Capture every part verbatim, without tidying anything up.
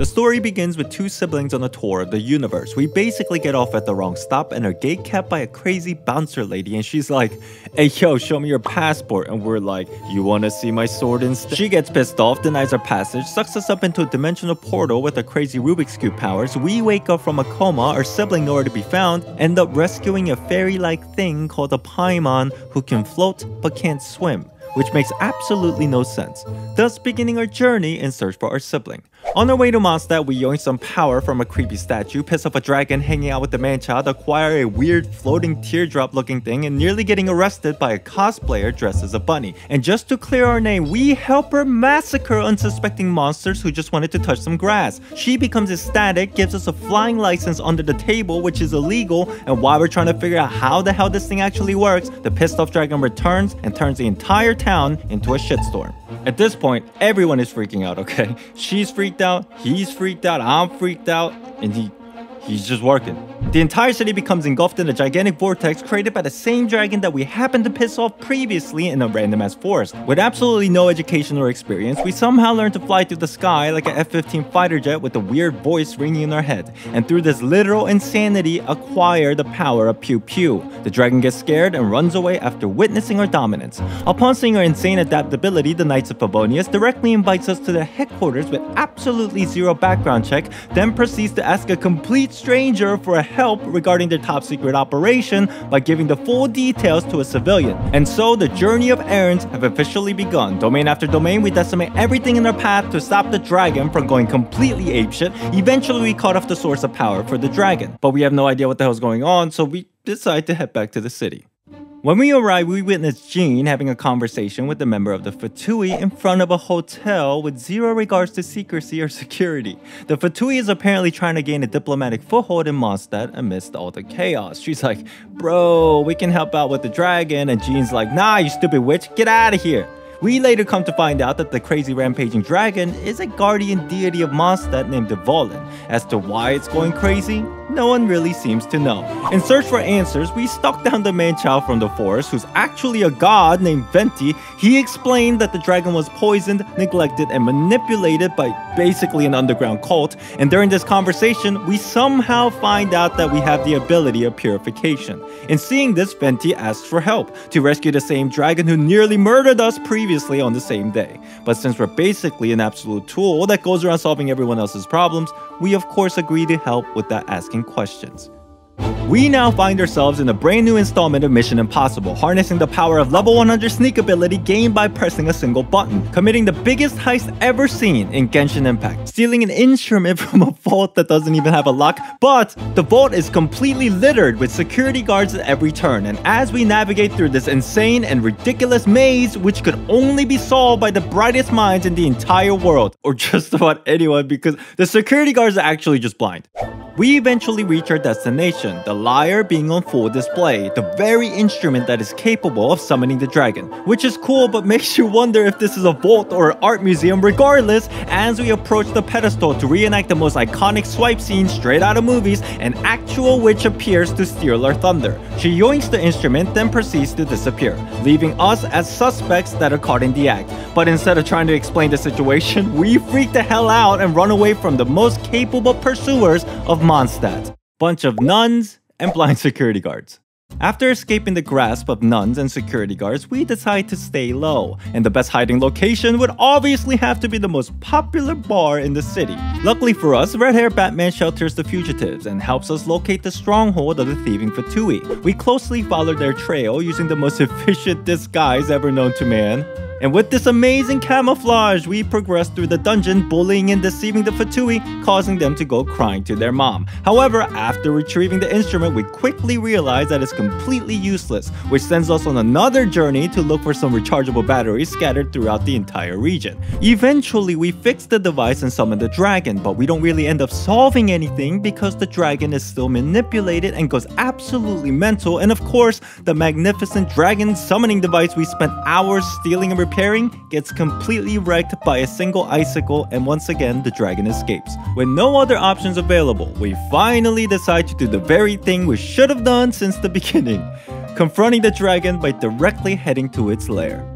The story begins with two siblings on a tour of the universe. We basically get off at the wrong stop and are gate kept by a crazy bouncer lady, and she's like, "Hey yo, show me your passport," and we're like, "You wanna see my sword instead?" She gets pissed off, denies our passage, sucks us up into a dimensional portal with her crazy Rubik's Cube powers. We wake up from a coma, our sibling nowhere to be found, end up rescuing a fairy-like thing called a Paimon who can float but can't swim, which makes absolutely no sense, thus beginning our journey in search for our sibling. On our way to Mondstadt, we yoink some power from a creepy statue, piss off a dragon hanging out with the man-child, acquire a weird floating teardrop looking thing, and nearly getting arrested by a cosplayer dressed as a bunny. And just to clear our name, we help her massacre unsuspecting monsters who just wanted to touch some grass. She becomes ecstatic, gives us a flying license under the table, which is illegal, and while we're trying to figure out how the hell this thing actually works, the pissed off dragon returns and turns the entire town into a shitstorm. At this point, everyone is freaking out, okay? She's freaked out, he's freaked out, I'm freaked out, and he he's just working. The entire city becomes engulfed in a gigantic vortex created by the same dragon that we happened to piss off previously in a random ass forest. With absolutely no education or experience, we somehow learn to fly through the sky like an F fifteen fighter jet with a weird voice ringing in our head, and through this literal insanity acquire the power of Pew Pew. The dragon gets scared and runs away after witnessing our dominance. Upon seeing our insane adaptability, the Knights of Pavonius directly invites us to their headquarters with absolutely zero background check, then proceeds to ask a complete stranger for a help regarding their top secret operation by giving the full details to a civilian. And so the journey of errands have officially begun. Domain after domain, we decimate everything in our path to stop the dragon from going completely apeshit. Eventually we cut off the source of power for the dragon, but we have no idea what the hell's going on, so we decide to head back to the city. When we arrive, we witness Jean having a conversation with a member of the Fatui in front of a hotel with zero regards to secrecy or security. The Fatui is apparently trying to gain a diplomatic foothold in Mondstadt amidst all the chaos. She's like, "Bro, we can help out with the dragon," and Jean's like, "Nah, you stupid witch, get out of here." We later come to find out that the crazy rampaging dragon is a guardian deity of Mondstadt named Dvalin. As to why it's going crazy, no one really seems to know. In search for answers, we stalk down the man-child from the forest, who's actually a god named Venti. He explained that the dragon was poisoned, neglected, and manipulated by basically an underground cult, and during this conversation, we somehow find out that we have the ability of purification. In seeing this, Venti asks for help to rescue the same dragon who nearly murdered us previously Previously on the same day, but since we're basically an absolute tool that goes around solving everyone else's problems, we of course agree to help without asking questions. We now find ourselves in a brand new installment of Mission Impossible, harnessing the power of level one hundred sneak ability gained by pressing a single button, committing the biggest heist ever seen in Genshin Impact, stealing an instrument from a vault that doesn't even have a lock, but the vault is completely littered with security guards at every turn, and as we navigate through this insane and ridiculous maze, which could only be solved by the brightest minds in the entire world, or just about anyone, because the security guards are actually just blind. We eventually reach our destination, the lyre being on full display, the very instrument that is capable of summoning the dragon, which is cool but makes you wonder if this is a vault or an art museum. Regardless, as we approach the pedestal to reenact the most iconic swipe scene straight out of movies, an actual witch appears to steal our thunder. She yoinks the instrument, then proceeds to disappear, leaving us as suspects that are caught in the act. But instead of trying to explain the situation, we freak the hell out and run away from the most capable pursuers of Mondstadt, bunch of nuns and blind security guards. After escaping the grasp of nuns and security guards, we decide to stay low, and the best hiding location would obviously have to be the most popular bar in the city. Luckily for us, red-haired Batman shelters the fugitives and helps us locate the stronghold of the thieving Fatui. We closely follow their trail using the most efficient disguise ever known to man. And with this amazing camouflage, we progress through the dungeon, bullying and deceiving the Fatui, causing them to go crying to their mom. However, after retrieving the instrument, we quickly realize that it's completely useless, which sends us on another journey to look for some rechargeable batteries scattered throughout the entire region. Eventually, we fix the device and summon the dragon, but we don't really end up solving anything because the dragon is still manipulated and goes absolutely mental, and of course, the magnificent dragon summoning device we spent hours stealing and repairing Pairing gets completely wrecked by a single icicle, and once again the dragon escapes. With no other options available, we finally decide to do the very thing we should have done since the beginning, confronting the dragon by directly heading to its lair.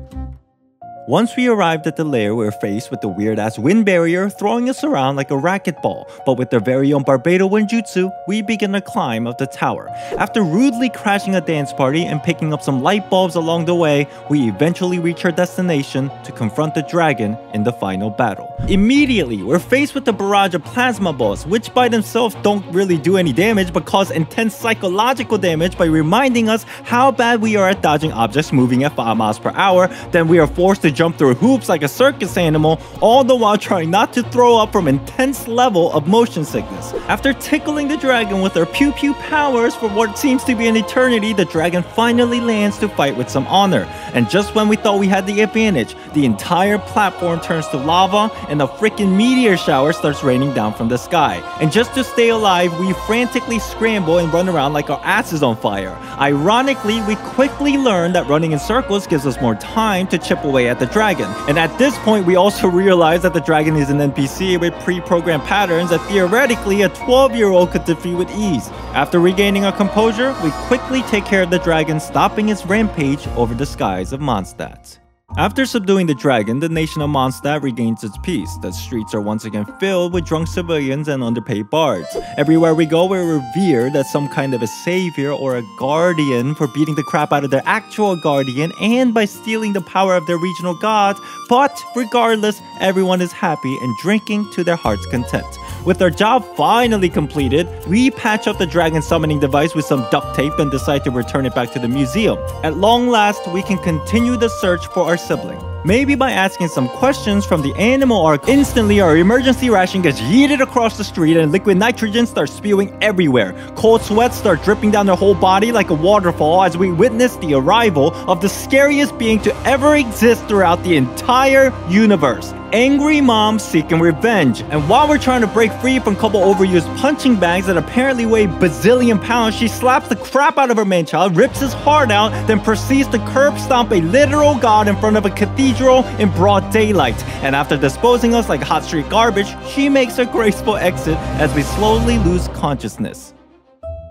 Once we arrived at the lair, we were faced with the weird-ass wind barrier throwing us around like a racquetball, but with their very own Barbado Winjutsu, we began the climb of the tower. After rudely crashing a dance party and picking up some light bulbs along the way, we eventually reach our destination to confront the dragon in the final battle. Immediately, we're faced with the barrage of plasma balls, which by themselves don't really do any damage but cause intense psychological damage by reminding us how bad we are at dodging objects moving at five miles per hour, then we are forced to jump through hoops like a circus animal, all the while trying not to throw up from intense level of motion sickness. After tickling the dragon with her pew pew powers for what seems to be an eternity, the dragon finally lands to fight with some honor. And just when we thought we had the advantage, the entire platform turns to lava and a freaking meteor shower starts raining down from the sky. And just to stay alive, we frantically scramble and run around like our ass is on fire. Ironically, we quickly learn that running in circles gives us more time to chip away at the dragon. And at this point, we also realize that the dragon is an N P C with pre-programmed patterns that theoretically a twelve year old could defeat with ease. After regaining our composure, we quickly take care of the dragon, stopping its rampage over the skies of Mondstadt. After subduing the dragon, the nation of Mondstadt regains its peace. The streets are once again filled with drunk civilians and underpaid bards. Everywhere we go, we're revered as some kind of a savior or a guardian for beating the crap out of their actual guardian and by stealing the power of their regional gods. But regardless, everyone is happy and drinking to their heart's content. With our job finally completed, we patch up the dragon summoning device with some duct tape and decide to return it back to the museum. At long last, we can continue the search for our sibling. Maybe by asking some questions from the animal arc, instantly our emergency ration gets yeeted across the street and liquid nitrogen starts spewing everywhere. Cold sweats start dripping down their whole body like a waterfall as we witness the arrival of the scariest being to ever exist throughout the entire universe. Angry mom seeking revenge. And while we're trying to break free from a couple overused punching bags that apparently weigh bazillion pounds, she slaps the crap out of her man-child, rips his heart out, then proceeds to curb stomp a literal god in front of a cathedral in broad daylight. And after disposing us like hot street garbage, she makes her graceful exit as we slowly lose consciousness.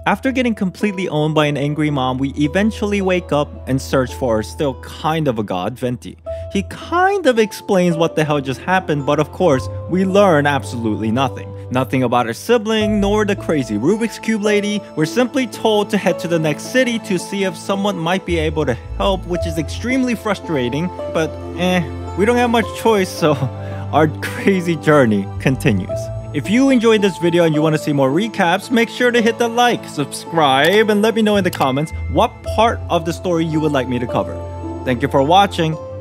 After getting completely owned by an angry mom, we eventually wake up and search for our still kind of a god, Venti. He kind of explains what the hell just happened, but of course, we learn absolutely nothing. Nothing about her sibling, nor the crazy Rubik's Cube lady. We're simply told to head to the next city to see if someone might be able to help, which is extremely frustrating, but eh, we don't have much choice, so our crazy journey continues. If you enjoyed this video and you want to see more recaps, make sure to hit the like, subscribe, and let me know in the comments what part of the story you would like me to cover. Thank you for watching,